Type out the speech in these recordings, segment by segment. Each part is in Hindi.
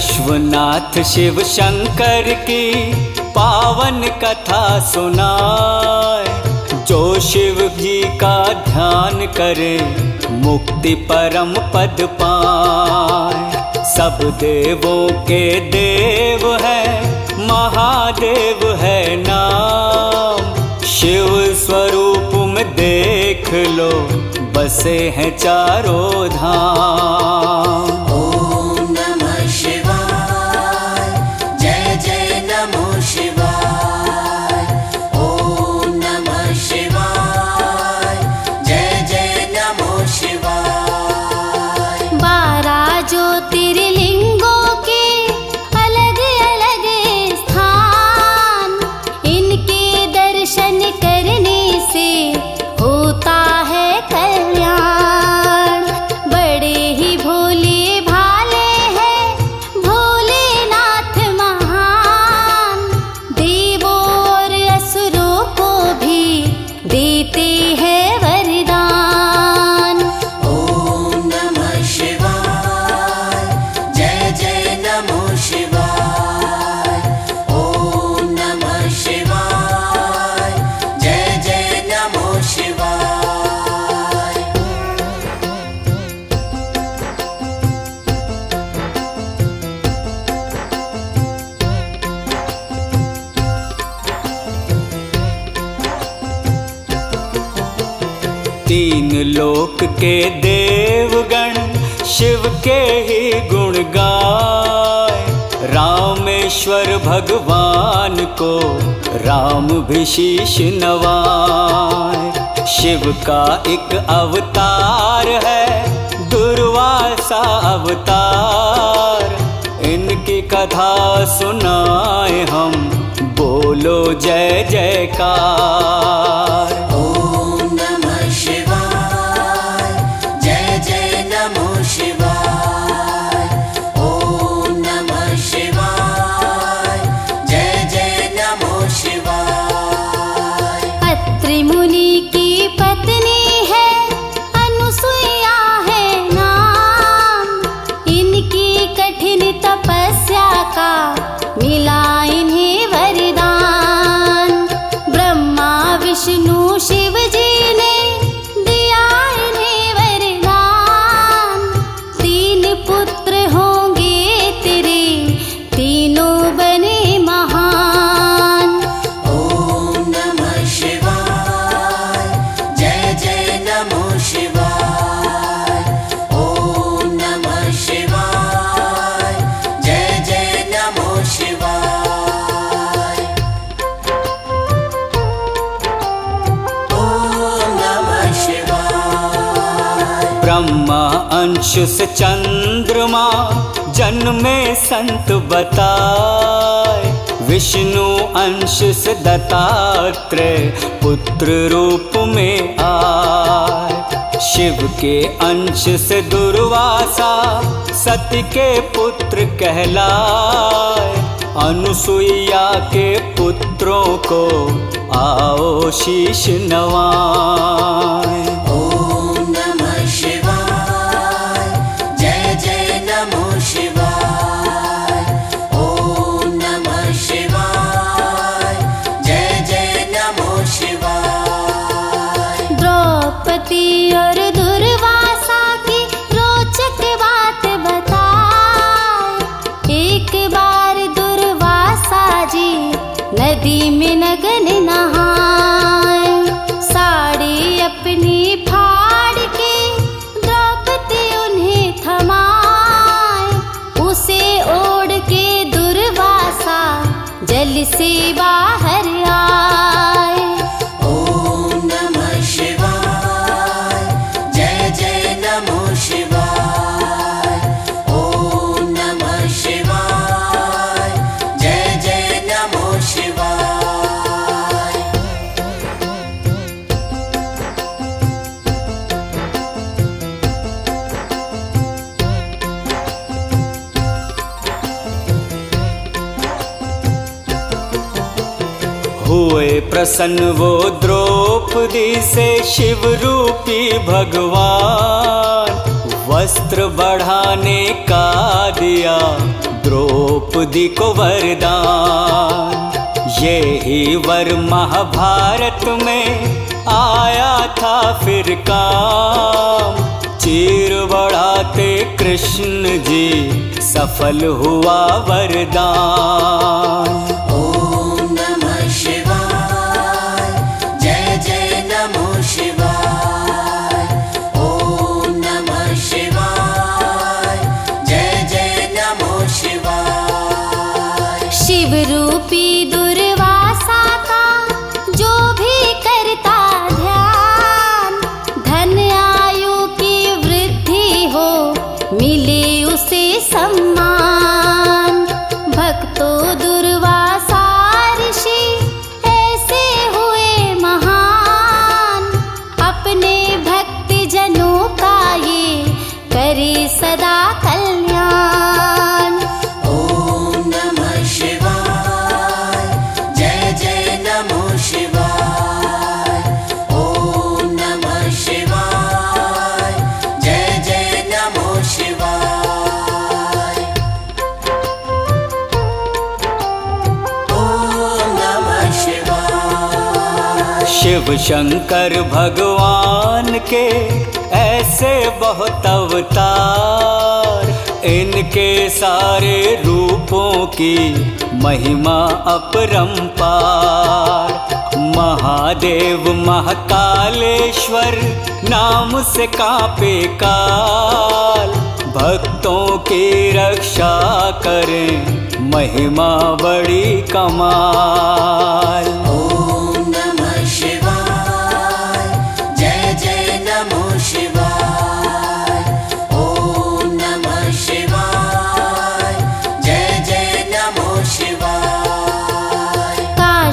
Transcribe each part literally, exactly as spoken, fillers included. विश्वनाथ शिव शंकर की पावन कथा सुनाए। जो शिव जी का ध्यान करे मुक्ति परम पद पाए। सब देवों के देव है महादेव है नाम। शिव स्वरूप में देख लो बसे हैं चारों धाम। लोक के देवगण शिव के ही गुण गाए। रामेश्वर भगवान को राम विशेष नवाए। शिव का एक अवतार है दुर्वासा अवतार। इनकी कथा सुनाए हम, बोलो जय जयकार। अंश से चंद्रमा जन्मे संत बताए। विष्णु अंश से दत्तात्रेय पुत्र रूप में आए। शिव के अंश से दुर्वासा सती के पुत्र कहलाए। अनुसुईया के पुत्रों को आओ शीश नवाए। और दुर्वासा की रोचक बात बताए। एक बार दुर्वासा जी नदी में नगन नहाए। साड़ी अपनी फाड़ के द्रौपदी उन्हें थमाए। उसे ओढ़ के दुर्वासा जल से बाहर आए। प्रसन्न वो द्रौपदी से शिव रूपी भगवान। वस्त्र बढ़ाने का दिया द्रौपदी को वरदान, यही वर महाभारत में आया था फिर काम। चीर बढ़ाते कृष्ण जी सफल हुआ वरदान। शिव शंकर भगवान के ऐसे बहुत अवतार, इनके सारे रूपों की महिमा अपरंपार। महादेव महाकालेश्वर नाम से कांपे काल, भक्तों की रक्षा करें महिमा बड़ी कमाल।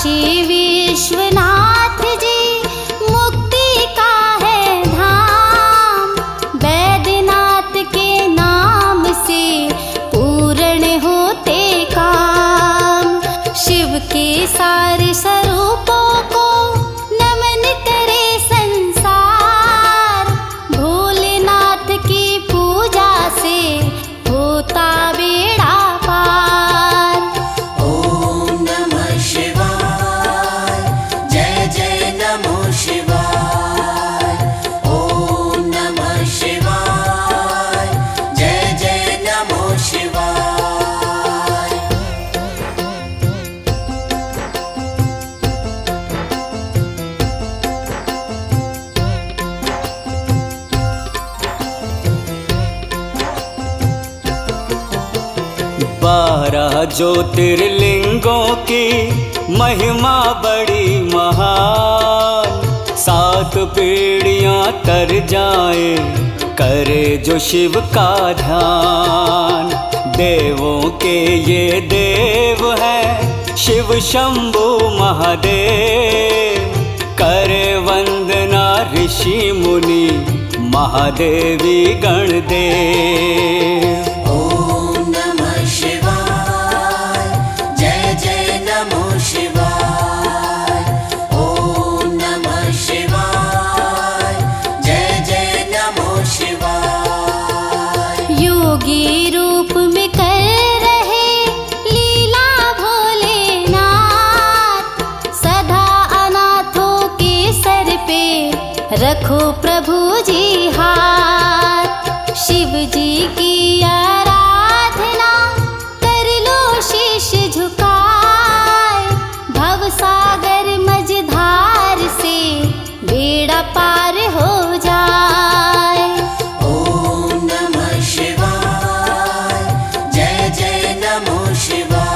श्री विश्वनाथ जी मुक्ति का है धाम, बैद्यनाथ के नाम से पूर्ण होते काम। शिव के सारे स्वरूपों को नमन करे संसार, भोलेनाथ की पूजा से होता बेड़ा पार। ज्योतिर्लिंगों की महिमा बड़ी महान, सात पीढ़ियां तर जाए करे जो शिव का ध्यान। देवों के ये देव हैं शिव शंभु महादेव, करे वंदना ऋषि मुनि महादेवी गणदेव। रखो प्रभु जी हाथ, शिव जी की आराधना कर लो शीश झुकाए। भव सागर मझधार से बेड़ा पार हो जाए। ओम नमः शिवाय, जय जय नमः शिवाय।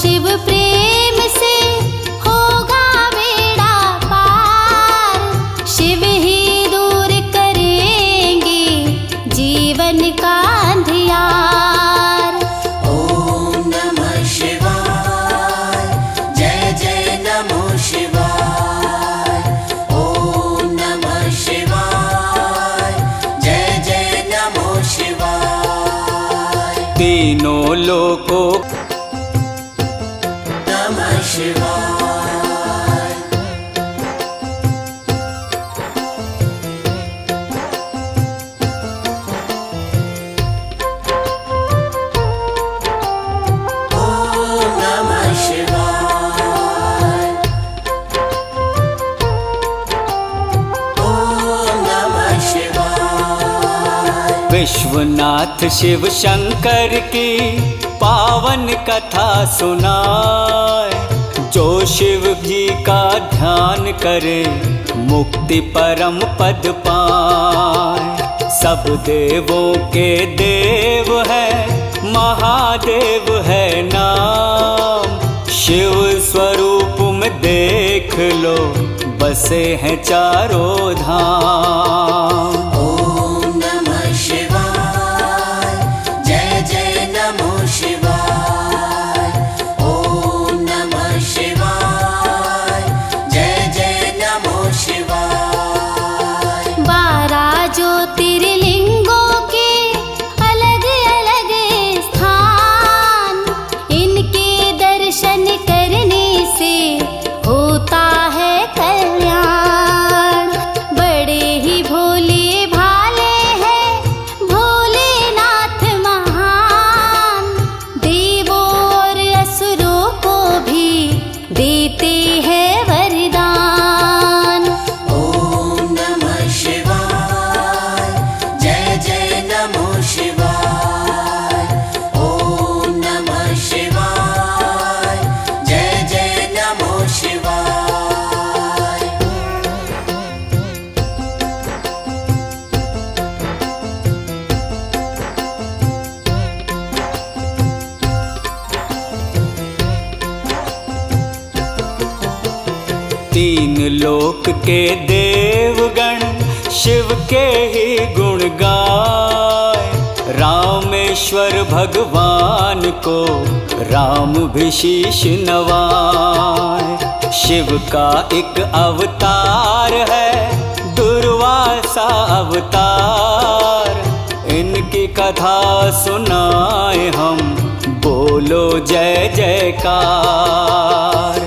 शिव प्रेम से होगा बेड़ा पार, शिव ही दूर करेंगे को। नमः शिवाय। ओम नमः शिवाय। ओम नमः शिवाय। विश्वनाथ शिव शंकर की पावन कथा सुनाए, जो शिव जी का ध्यान करे मुक्ति परम पद पाए। सब देवों के देव है महादेव है नाम, शिव स्वरूप में देख लो बसे हैं चारों धाम। तीन लोक के देवगण शिव के ही गुण गाए, रामेश्वर भगवान को राम विशेष नवाए। शिव का एक अवतार है दुर्वासा अवतार, इनकी कथा सुनाए हम बोलो जय जयकार।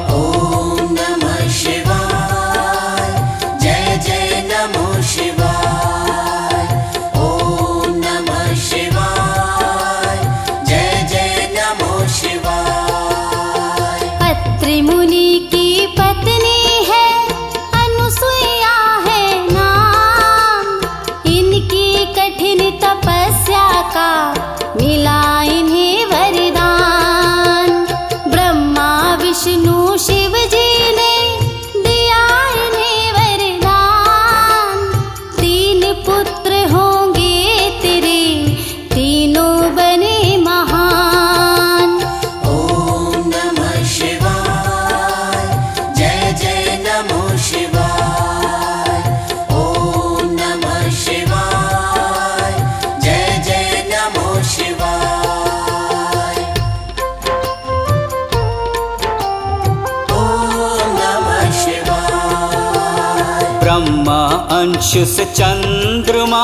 अंश से चंद्रमा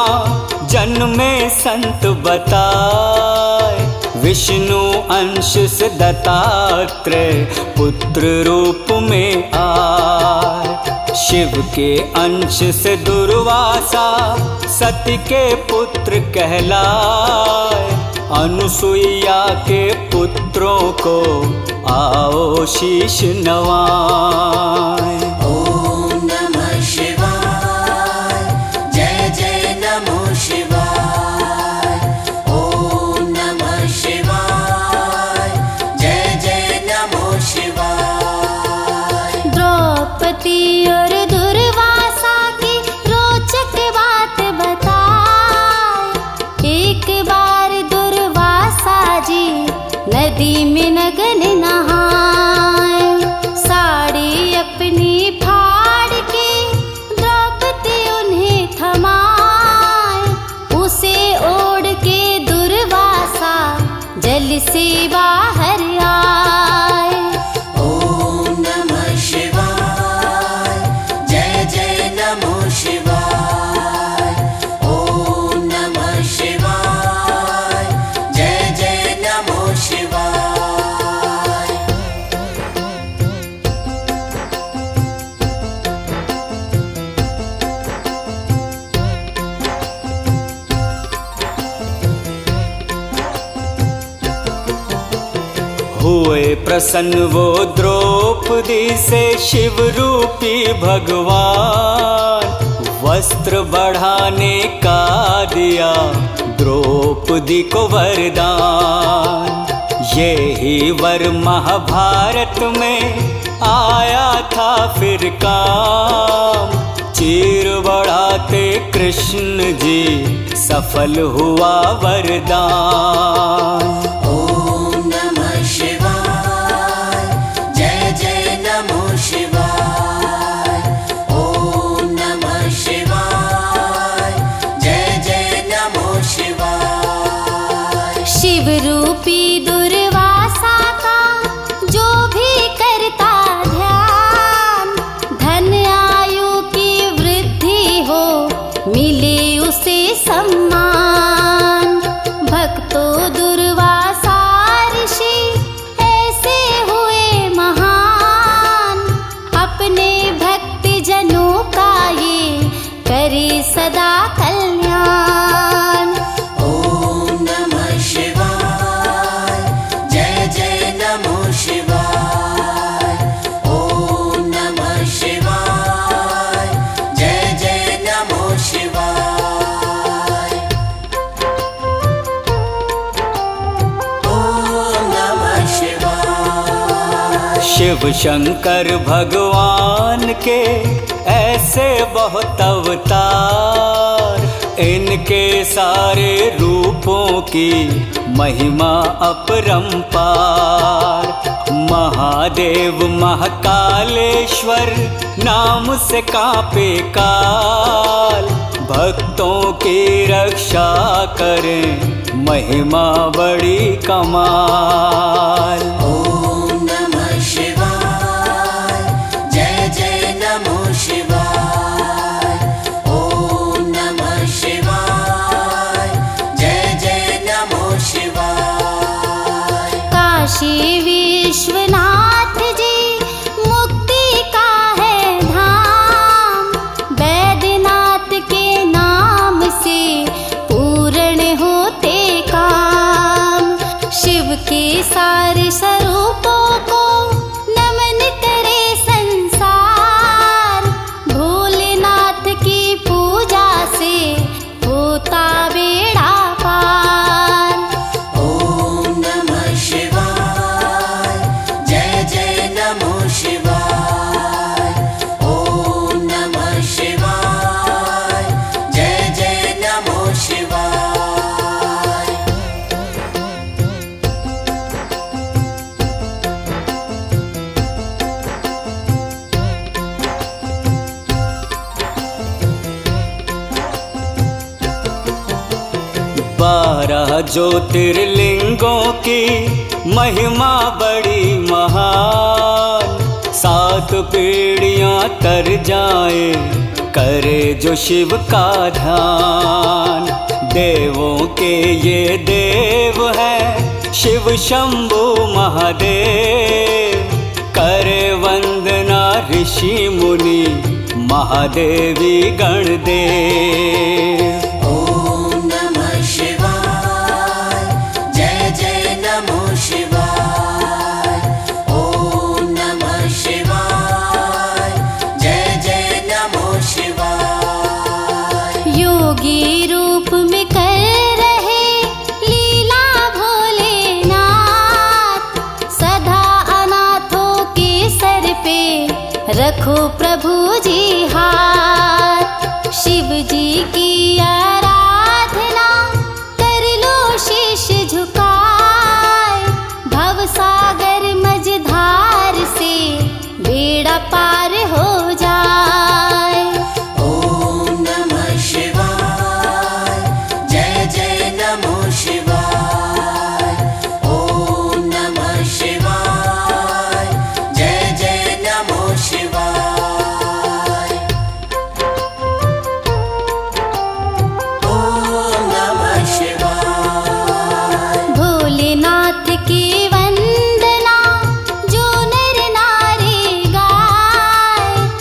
जन्मे संत बताए, विष्णु अंश से दत्तात्रेय पुत्र रूप में आए। शिव के अंश से दुर्वासा सती के पुत्र कहलाए, अनुसुईया के पुत्रों को आओ शीश नवाए। और दुर्वासा की रोचक बात बताए, एक बार दुर्वासा जी नदी में नग्न नहाए, साड़ी अपनी फाड़ के द्रौपदी उन्हें थमाए, उसे ओढ़ के दुर्वासा जल से बाहर आए। शिवाय, जय जय नमो शिवाय। हुए प्रसन्न वो द्रौपदी से शिव रूपी भगवान। वस्त्र बढ़ाने का दिया द्रौपदी को वरदान। यही वर महाभारत में आया था फिर काम। चीर बढ़ाते कृष्ण जी सफल हुआ वरदान। शिव शंकर भगवान के ऐसे बहुत अवतार। इनके सारे रूपों की महिमा अपरंपार। महादेव महाकालेश्वर नाम से कांपे काल। भक्तों की रक्षा करें महिमा बड़ी कमाल। विश्वनाथ जी मुक्ति का है धाम। वैद्यनाथ के नाम से पूर्ण होते काम। शिव के सारे स्वरूपों को नमन करे संसार। भोलेनाथ की पूजा से होता बेड़ा पार। ज्योतिर्लिंगों की महिमा बड़ी महान। सात पीढ़ियां तर जाए करे जो शिव का ध्यान। देवों के ये देव है शिव शंभु महादेव। करे वंदना ऋषि मुनि महादेवी गणदेव। रखो प्रभु जी हाथ। शिव जी की आराधना कर लो शीश झुकाए। भव सागर मझधार से बेड़ा पार हो जाए। ओम नमः शिवाय जय जय नमः शिवाय। की वंदना जो नर नारी गाए।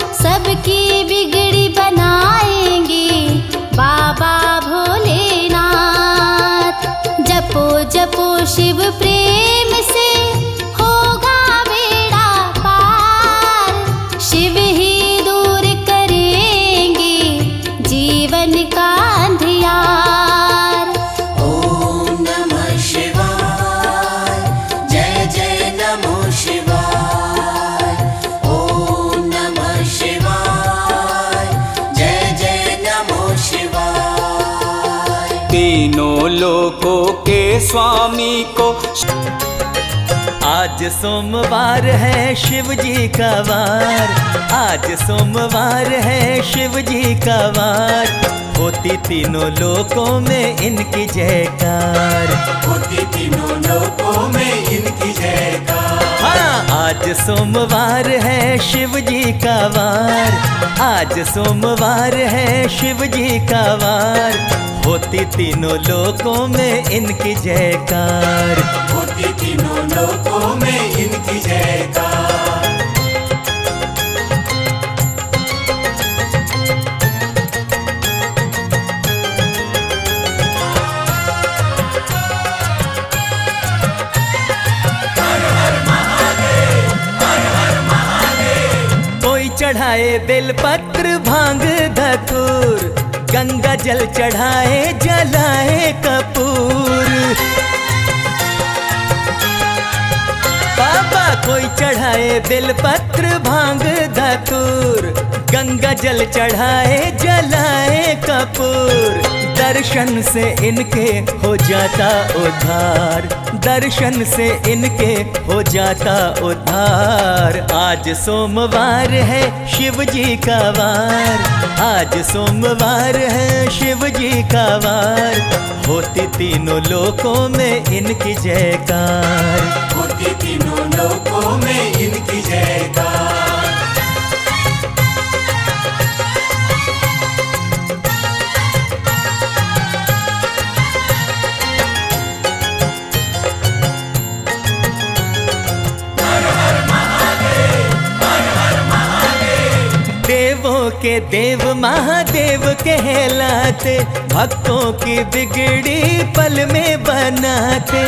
नमो शिवाय, ओम नमः शिवाय, जय जय नमो शिवाय। तीनों लोकों के स्वामी को आज सोमवार है शिव जी का वार, आज सोमवार है शिव जी का वार। होती तीनों लोकों में इनकी जयकार, होती तीनों लोकों में इनकी जयकार। हाँ, आज सोमवार है शिव जी का वार, आज सोमवार है शिव जी का वार। होती तीनों लोकों में इनकी जयकार, होती तीनों लोकों में इनकी जयकार। चढ़ाए बेलपत्र भांग धतूर, गंगा जल चढ़ाए जलाए कपूर। बाबा कोई चढ़ाए बेलपत्र भांग धतूर, गंगा जल चढ़ाए जलाए कपूर। दर्शन से इनके हो जाता उद्धार, दर्शन से इनके हो जाता उद्धार। आज सोमवार है शिव जी का वार, आज सोमवार है शिव जी का वार। होती तीनों लोकों में इनकी जयकार, होती तीनों लोकों में इनकी जयकार। के देव महादेव कहलाते, भक्तों की बिगड़ी पल में बनाते।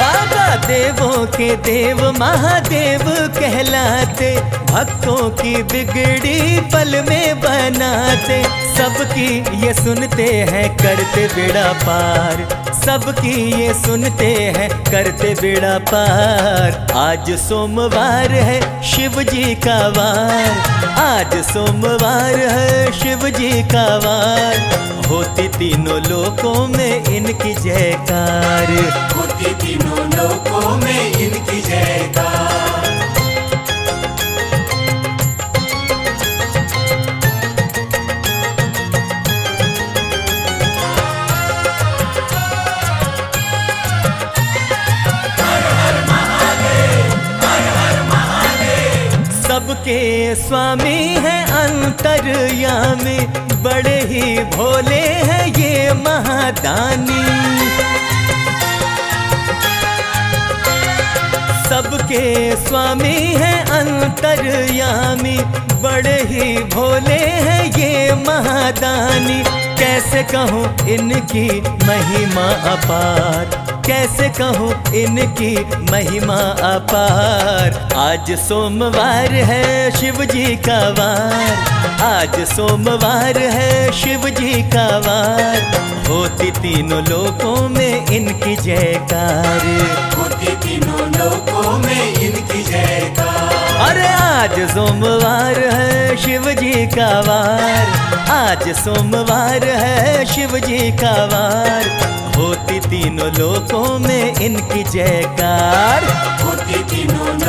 बाबा देवों के देव महादेव कहलाते, भक्तों की बिगड़ी पल में बनाते। सबकी ये सुनते हैं करते बेड़ा पार, सबकी ये सुनते हैं करते बेड़ा पार। आज सोमवार है शिव जी का वार, आज सोमवार है शिव जी का वार। होती तीनों लोकों में इनकी जयकार, होती तीनों लोकों में इनकी जयकार। सबके स्वामी है अंतर्यामी, बड़े ही भोले हैं ये महादानी। सबके स्वामी है अंतर्यामी, बड़े ही भोले हैं ये महादानी। कैसे कहूँ इनकी महिमा अपार, कैसे कहूँ इनकी महिमा अपार। आज सोमवार है शिव जी का वार, आज सोमवार है शिव जी का वार। होती तीनों लोकों में इनकी जयकार, होती तीनों लोकों में इनकी जयकार। अरे आज सोमवार है शिव जी का वार, आज सोमवार है शिव जी का वार। होती तीनों लोकों में इनकी जयकार, होती तीनों